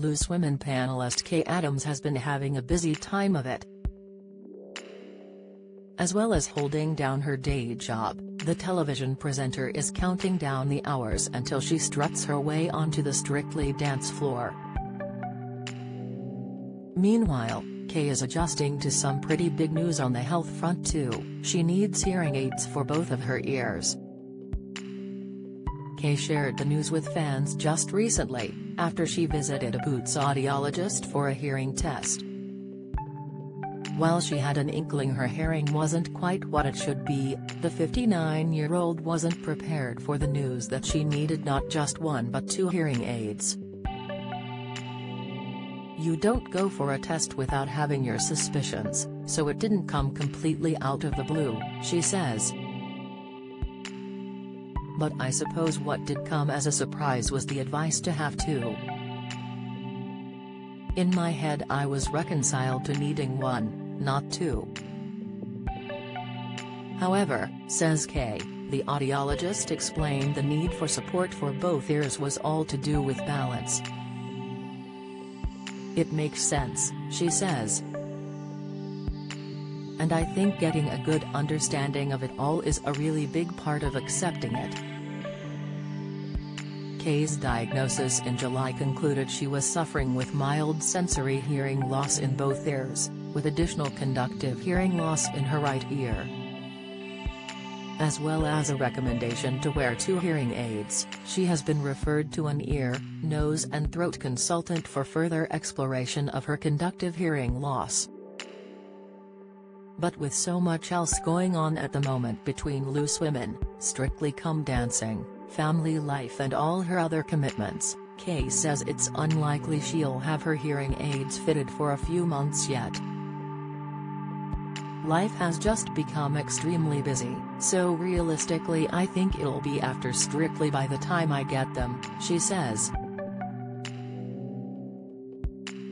Loose Women panelist Kaye Adams has been having a busy time of it. As well as holding down her day job, the television presenter is counting down the hours until she struts her way onto the Strictly dance floor. Meanwhile, Kaye is adjusting to some pretty big news on the health front too. She needs hearing aids for both of her ears. Kaye shared the news with fans just recently, after she visited a Boots audiologist for a hearing test. While she had an inkling her hearing wasn't quite what it should be, the 59-year-old wasn't prepared for the news that she needed not just one but two hearing aids. You don't go for a test without having your suspicions, so it didn't come completely out of the blue, she says. But I suppose what did come as a surprise was the advice to have two. In my head I was reconciled to needing one, not two. However, says Kaye, the audiologist explained the need for support for both ears was all to do with balance. It makes sense, she says. And I think getting a good understanding of it all is a really big part of accepting it. Kaye's diagnosis in July concluded she was suffering with mild sensory hearing loss in both ears, with additional conductive hearing loss in her right ear, as well as a recommendation to wear two hearing aids. She has been referred to an ear, nose and throat consultant for further exploration of her conductive hearing loss. But with so much else going on at the moment between Loose Women, Strictly Come Dancing, family life and all her other commitments, Kaye says it's unlikely she'll have her hearing aids fitted for a few months yet. Life has just become extremely busy, so realistically I think it'll be after Strictly by the time I get them, she says.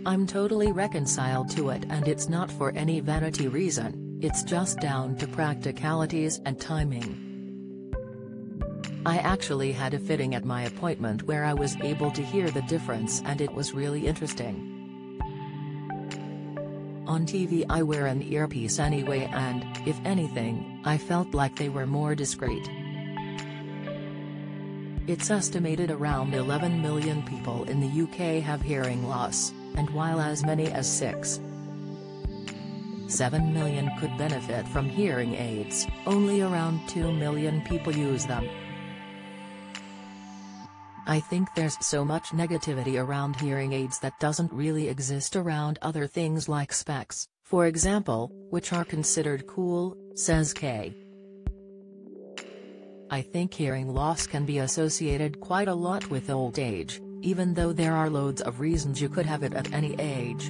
I'm totally reconciled to it and it's not for any vanity reason, it's just down to practicalities and timing. I actually had a fitting at my appointment where I was able to hear the difference and it was really interesting. On TV I wear an earpiece anyway and, if anything, I felt like they were more discreet. It's estimated around 11 million people in the UK have hearing loss, and while as many as 6.7 million could benefit from hearing aids, only around 2 million people use them. I think there's so much negativity around hearing aids that doesn't really exist around other things like specs, for example, which are considered cool, says Kaye. I think hearing loss can be associated quite a lot with old age, even though there are loads of reasons you could have it at any age.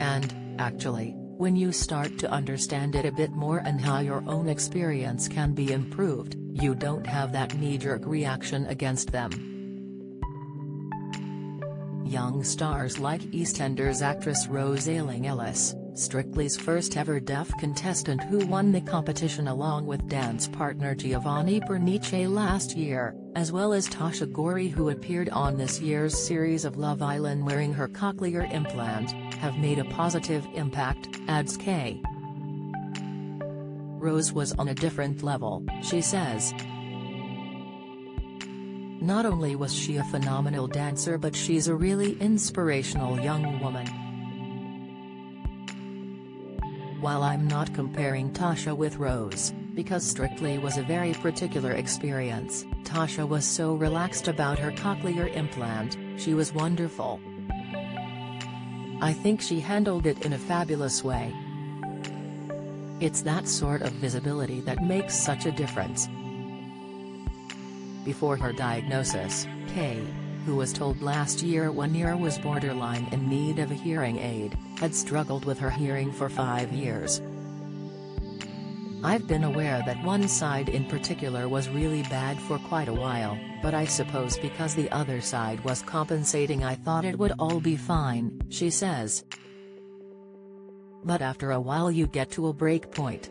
And, actually, when you start to understand it a bit more and how your own experience can be improved, you don't have that knee-jerk reaction against them. Young stars like EastEnders actress Rose Ailing Ellis, Strictly's first ever deaf contestant who won the competition along with dance partner Giovanni Pernice last year, as well as Tasha Gorey who appeared on this year's series of Love Island wearing her cochlear implant, have made a positive impact, adds Kaye. Rose was on a different level, she says. Not only was she a phenomenal dancer but she's a really inspirational young woman. While I'm not comparing Tasha with Rose, because Strictly was a very particular experience, Tasha was so relaxed about her cochlear implant, she was wonderful. I think she handled it in a fabulous way. It's that sort of visibility that makes such a difference. Before her diagnosis, Kaye, who was told last year one ear was borderline in need of a hearing aid, had struggled with her hearing for 5 years. I've been aware that one side in particular was really bad for quite a while, but I suppose because the other side was compensating I thought it would all be fine, she says. But after a while you get to a break point.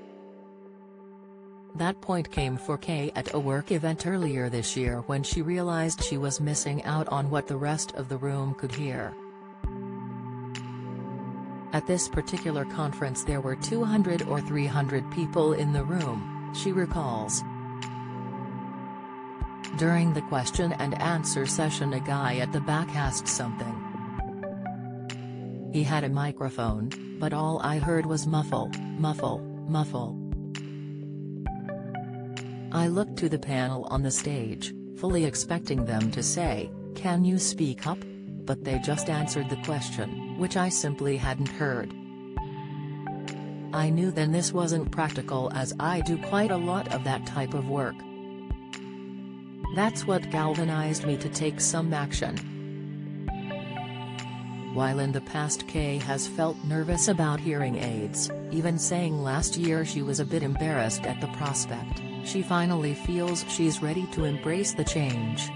That point came for Kaye at a work event earlier this year when she realized she was missing out on what the rest of the room could hear. At this particular conference there were 200 or 300 people in the room, she recalls. During the question and answer session, a guy at the back asked something. He had a microphone, but all I heard was muffle, muffle, muffle. I looked to the panel on the stage, fully expecting them to say, "Can you speak up?" But they just answered the question, which I simply hadn't heard. I knew then this wasn't practical, as I do quite a lot of that type of work. That's what galvanized me to take some action. While in the past Kaye has felt nervous about hearing aids, even saying last year she was a bit embarrassed at the prospect, she finally feels she's ready to embrace the change.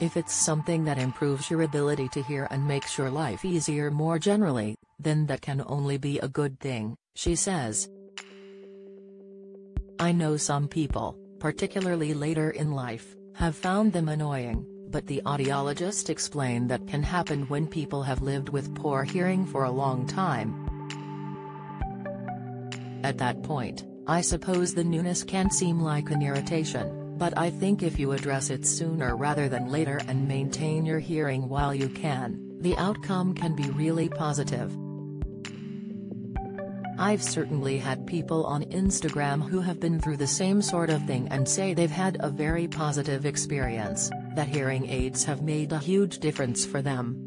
If it's something that improves your ability to hear and makes your life easier more generally, then that can only be a good thing, she says. I know some people, particularly later in life, have found them annoying, but the audiologist explained that can happen when people have lived with poor hearing for a long time. At that point, I suppose the newness can seem like an irritation, but I think if you address it sooner rather than later and maintain your hearing while you can, the outcome can be really positive. I've certainly had people on Instagram who have been through the same sort of thing and say they've had a very positive experience, that hearing aids have made a huge difference for them.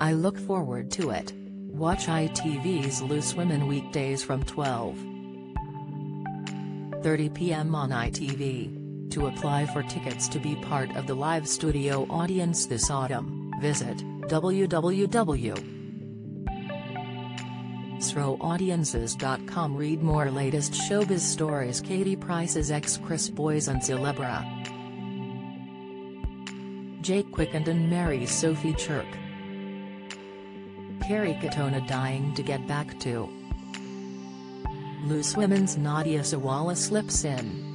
I look forward to it. Watch ITV's Loose Women weekdays from 12:30 p.m. on ITV. To apply for tickets to be part of the live studio audience this autumn, visit www.sroaudiences.com. Read more latest showbiz stories. Katie Price's ex Chris Boys and Celebra Jake Quickenden marries Sophie Chirk. Carrie Katona dying to get back to. Loose Women's Nadia Sawala slips in.